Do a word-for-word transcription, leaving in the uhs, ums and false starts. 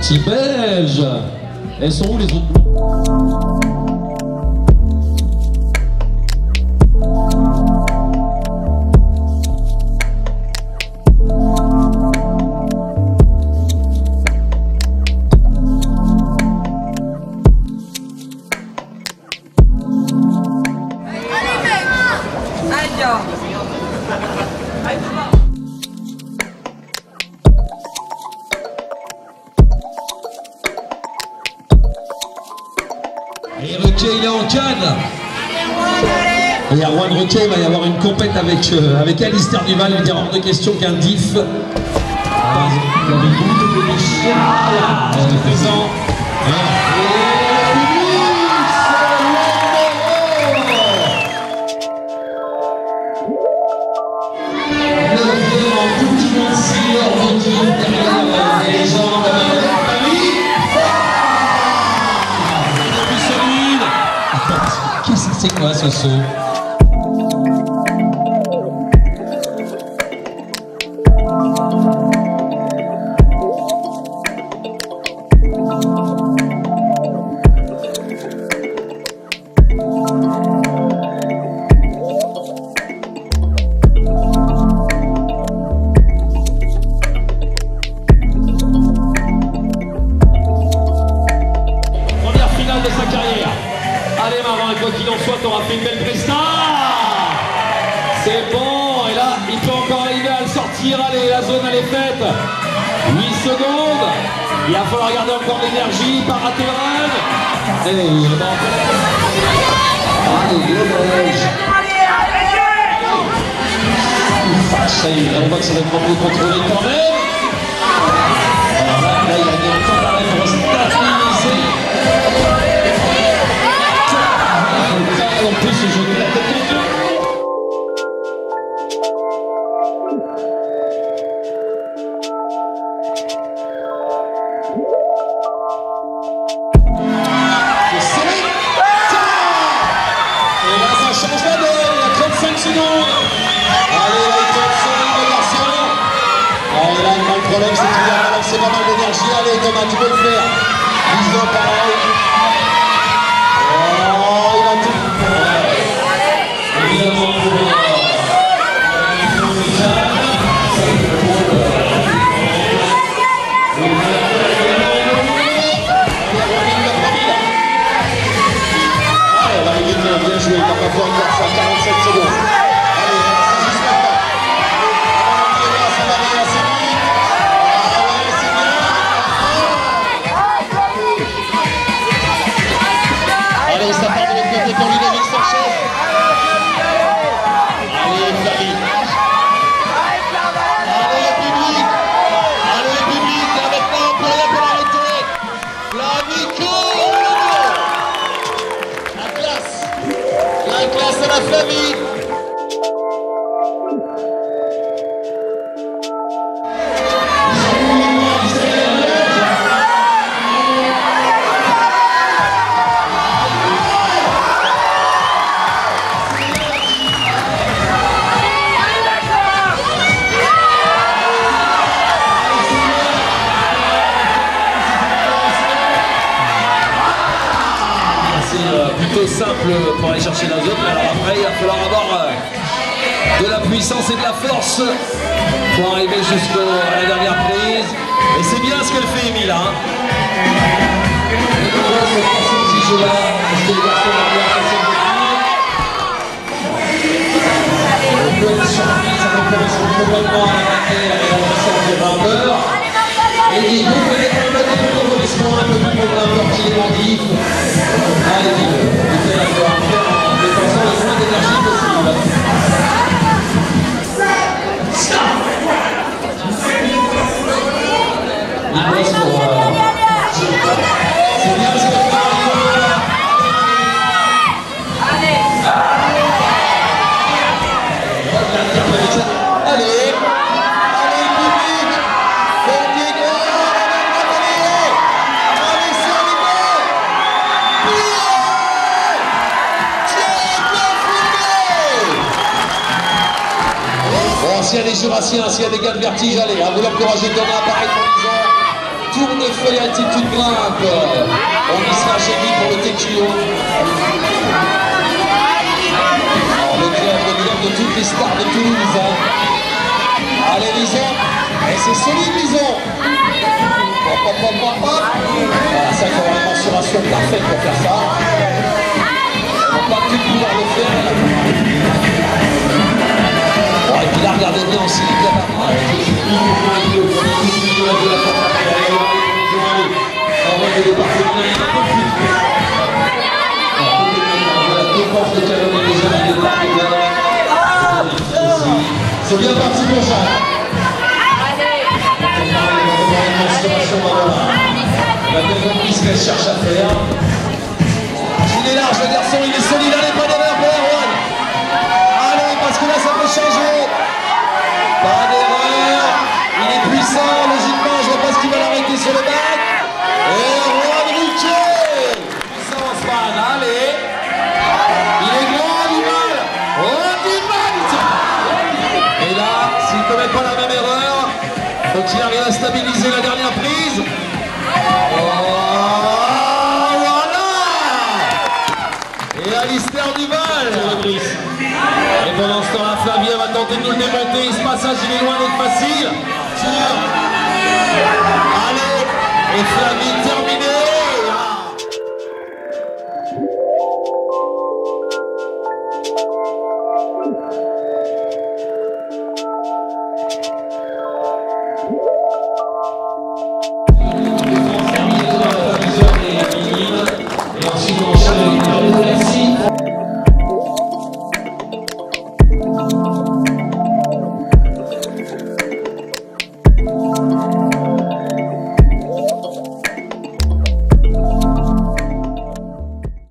C'est belge. Elles sont où les autres? Et Roquet, il est en Cannes. Et Erwan Roquet va y avoir une compète avec, euh, avec Alistair Duval. Il est hors de question qu'un diff. Avec beaucoup de chien présent. C'est quoi ce saut? Première finale de sa carrière. Allez Marin, quoi qu'il en soit, t'auras fait une belle presta. C'est bon, et là, il peut encore arriver à le sortir. Allez, la zone, elle est faite. huit secondes. Il va falloir garder encore l'énergie, pas rater le run. Allez, il va encore. Allez, le belge. Ça y est, on voit que ça va être beaucoup contrôlé quand même. Alors là, là, il a mis un temps d'arrêt pour se stabiliser. En plus, je joue de la tête de deux. Je sais. Et là, ça change la donne. Il y a trente-cinq secondes. Allez, là, il tombe sur lui, le garçon. Alors là, le problème, c'est qu'il a balancé pas mal d'énergie. Allez, Thomas, tu peux le faire. Ils ont pareil. Flavien simple pour aller chercher la zone, mais alors après il va falloir avoir de la puissance. puissance et de la force pour arriver jusqu'à la dernière prise. Et c'est bien ce qu'elle fait, Emile. Hein. S'il y a des jurassiens, s'il y a des gars de vertige, allez, hein, vous l'encouragez comme un appareil pour les gens. Tournefeuille, altitude, grimpe. On y sera chez lui pour le T Q O. Alors, le club, le club de toutes les stars de Toulouse. Hein. Allez, Lison. Et c'est solide, Lison. Pop, pop, pop, pop, pop. Voilà, ça, il faut avoir une mensuration parfaite pour faire ça. On va pas tout pouvoir le faire. Et puis là, regardez bien aussi les gars. C'est bien parti pour ça. La deuxième piste qu'elle cherche à faire. Il est large, le garçon, il est solide. Allez, pas d'erreur pour Erwan. Allez, parce que là, ça peut changer. Pas d'erreur, il est puissant, logiquement, je ne vois pas ce qu'il va l'arrêter sur le bac. Et Erwan Roquet, puissance fan, allez. Il est grand, Duval. Oh, Duval, tiens. Et là, s'il ne commet pas la même erreur, faut qu'il arrive à stabiliser la dernière prise. Oh, voilà. Et Alistair Duval. Et pendant ce temps-là, Flavien va tenter de nous le démonter. Ce passage, il est loin d'être facile. Tire. Allez. Et Flavien